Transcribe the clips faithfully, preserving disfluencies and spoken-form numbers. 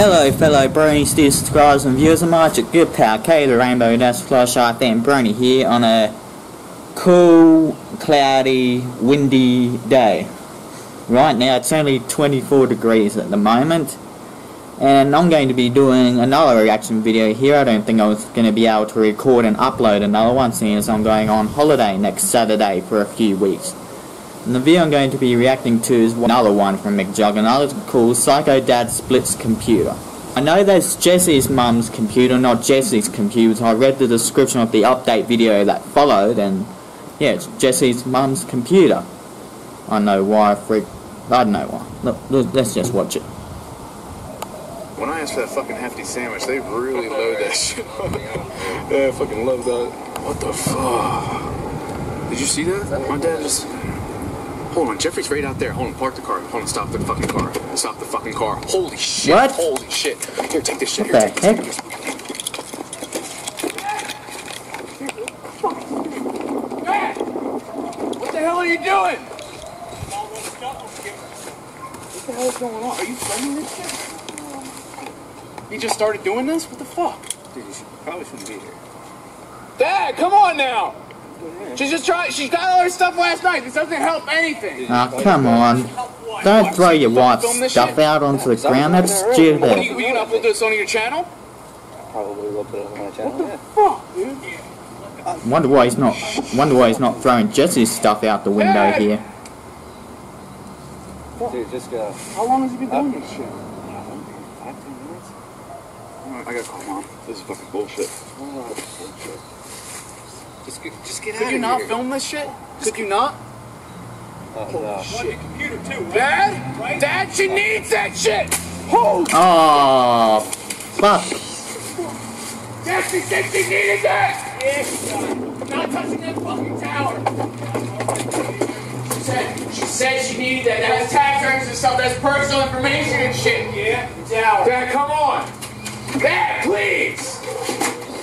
Hello fellow bronies, dear subscribers and viewers of my good pal K the Rainbow Dash Flash Art and Brony here on a cool, cloudy, windy day. Right now it's only twenty-four degrees at the moment, and I'm going to be doing another reaction video here. I don't think I was going to be able to record and upload another one, seeing as I'm going on holiday next Saturday for a few weeks. And the video I'm going to be reacting to is another one from McJuggerNuggets called Psycho Dad Splits Computer. I know that's Jesse's mum's computer, not Jesse's computer. I read the description of the update video that followed, and yeah, it's Jesse's mum's computer. I know why I freaked. I don't know why. Look, let's just watch it. When I asked for that fucking hefty sandwich, they really load that shit up. Yeah, I fucking love that. What the fuck? Did you see that? My dad just... Hold on, Jeffrey's right out there. Hold on, park the car. Hold on, stop the fucking car. Stop the fucking car. Holy shit. What? Holy shit. Here, take this shit. Here, take this shit. What the hell are you doing? What the hell is going on? Are you filming this shit? You just started doing this? What the fuck? Dude, you should, probably shouldn't be here. Dad, come on now! She's just trying. She got all her stuff last night. This doesn't help anything. Ah, oh, come on. Don't throw your wife's stuff out onto the ground. That's stupid. What, are you, are you gonna upload this onto your channel? I probably will put it on my channel. What the fuck, dude? Wonder why he's not. Wonder why he's not throwing Jesse's stuff out the window Dad. Here. Dude, just go. How long has he been doing this shit? Five, ten minutes. I gotta call mom. This is fucking bullshit. Oh, bullshit. Just get, just get out of here. Could you not film this shit? Could you not? Oh, no. Shit. Dad? Right? Dad, she needs that shit! Oh, oh fuck. Dad, she said she needed that! Yeah. Not touching that fucking tower! She said she, said she needed that. That was tax records and stuff. That's personal information and shit. Yeah, the tower. Dad, come on! Dad, please!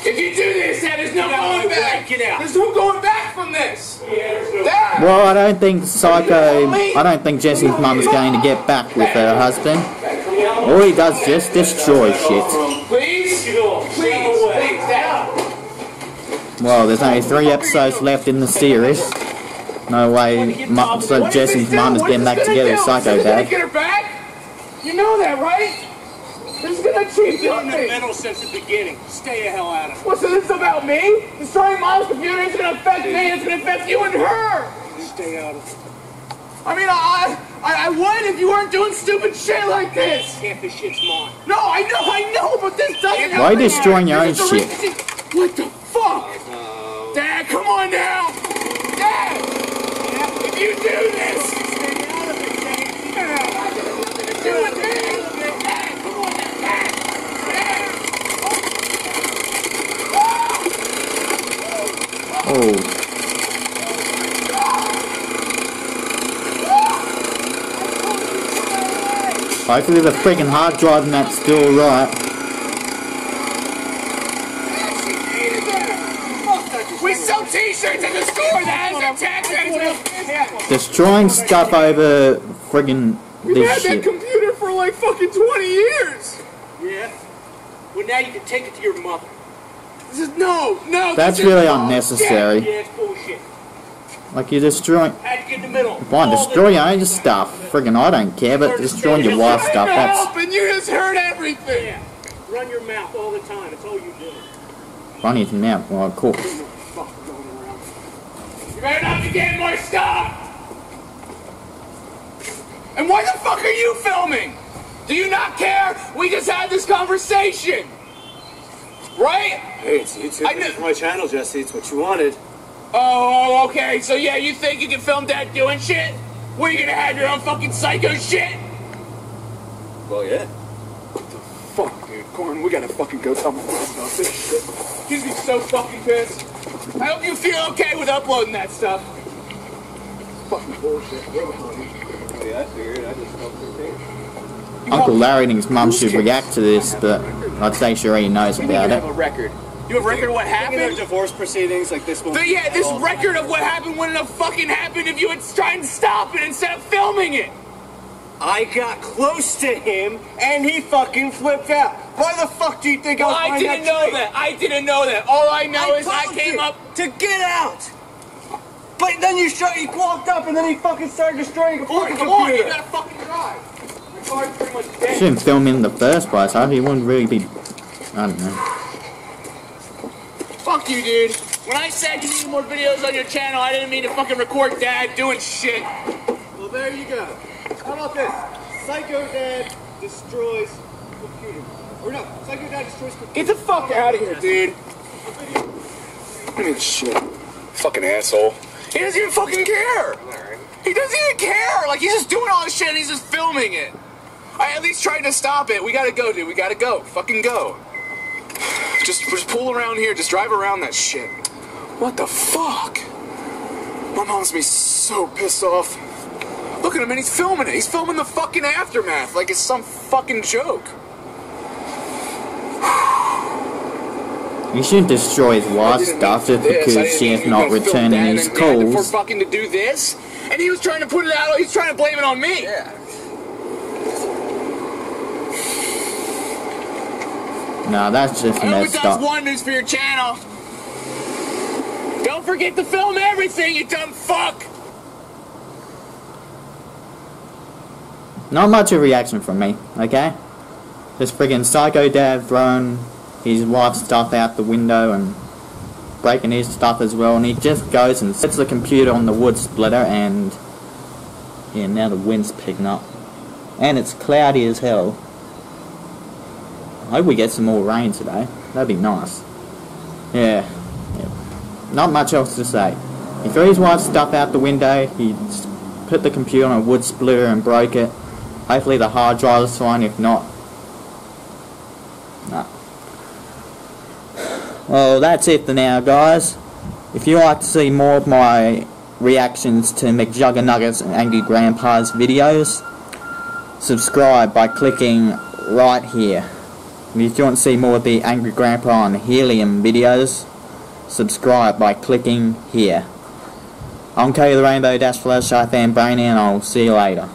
If you do this, Dad, there's no going back. Get out. There's no going back from this. Dad. Well, I don't think Psycho, I don't think Jesse's mum is going to get back with her husband. All he does is just destroy shit. Please, please, please, Dad. Well, there's only three episodes left in the series. No way, mum, so Jesse's mum is getting back together with Psycho Dad. Get her back. You know that, right? This is gonna cheat you on me. Mental since the beginning. Stay the hell out of it. What's this about me? Destroying mom's computer is gonna affect me. It's gonna affect you and her. Stay out of it. I mean, I, I, I would if you weren't doing stupid shit like this. Half the shit's mine. No, I know, I know, but this doesn't help. Why destroying your own shit? What the fuck? No. Dad, come on now. Dad, if you do this, stay out of it, Dad. Yeah, I got nothing to do with this. Oh. Hopefully the freaking hard drive map's still right. We sell t-shirts at the store that has their tax. Destroying stuff over friggin' this shit. We've had that computer for like fucking twenty years! Yeah. Well, now you can take it to your mother. This is, no, no. That's really unnecessary. Yeah, it's bullshit. Like you're destroying. Had to get in the middle. Fine, destroy your own stuff. Friggin', I don't care, but destroying your wife's stuff. That's. And you just heard everything. Yeah. Run your mouth all the time. It's all you do. Run your mouth. Well, of course. You better not be getting more stuff. And why the fuck are you filming? Do you not care? We just had this conversation. Right? Hey, it's YouTube. I know. It's my channel, Jesse. It's what you wanted. Oh, okay. So, yeah, you think you can film Dad doing shit? What, are you gonna have your own fucking psycho shit? Well, yeah. What the fuck, dude? Corn, we gotta fucking go tell my mom about this shit. He's gonna be so fucking pissed. I hope you feel okay with uploading that stuff. Fucking bullshit. Well, yeah, I figured. I just helped her thing. Uncle Larry and his mum should react to this, but I'd say she already knows about it. You have a record. You have a record of what happened? Divorce proceedings like this one. Yeah, this record of what happened wouldn't have fucking happened if you had tried to stop it instead of filming it. I got close to him, and he fucking flipped out. Why the fuck do you think well, I was I didn't that know that. I didn't know that. All I know I is I came up to get out. But then you shut. He walked up, and then he fucking started destroying a fucking computer. Come on, you gotta fucking drive. Your car's pretty much dead. You shouldn't film him in the first place. Huh? He wouldn't really be. I don't know. Fuck you, dude. When I said you need more videos on your channel, I didn't mean to fucking record Dad doing shit. Well, there you go. How about this? Psycho Dad destroys computer. Or no, Psycho Dad destroys computer. Get the fuck out of here, dude. I mean, shit. Fucking asshole. He doesn't even fucking care. He doesn't even care. Like, he's just doing all this shit and he's just filming it. I at least tried to stop it. We gotta go, dude. We gotta go. Fucking go. Just, just pull around here. Just drive around that shit. What the fuck? My mom's gonna be so pissed off. Look at him, and he's filming it. He's filming the fucking aftermath like it's some fucking joke. You shouldn't destroy his wife's stuff just because she is not returning his calls. Before fucking to do this, and he was trying to put it out. He's trying to blame it on me. Yeah. Nah, that's just messed up. I hope it's one news for your channel. Don't forget to film everything, you dumb fuck. Not much of a reaction from me, okay? This friggin' Psycho Dad throwing his wife's stuff out the window and breaking his stuff as well, and he just goes and sets the computer on the wood splitter, and yeah, now the wind's picking up. And it's cloudy as hell. I hope we get some more rain today. That'd be nice. Yeah. yeah. Not much else to say. He threw his wife's stuff out the window, he put the computer on a wood splitter and broke it. Hopefully the hard drive is fine, if not... Nah. Well, that's it for now, guys. If you like to see more of my reactions to McJuggerNuggets and Angry Grandpa's videos, subscribe by clicking right here. And if you want to see more of the Angry Grandpa and Helium videos, subscribe by clicking here. I'm Cody the Rainbow Dash Flash, I fan Brainy, and I'll see you later.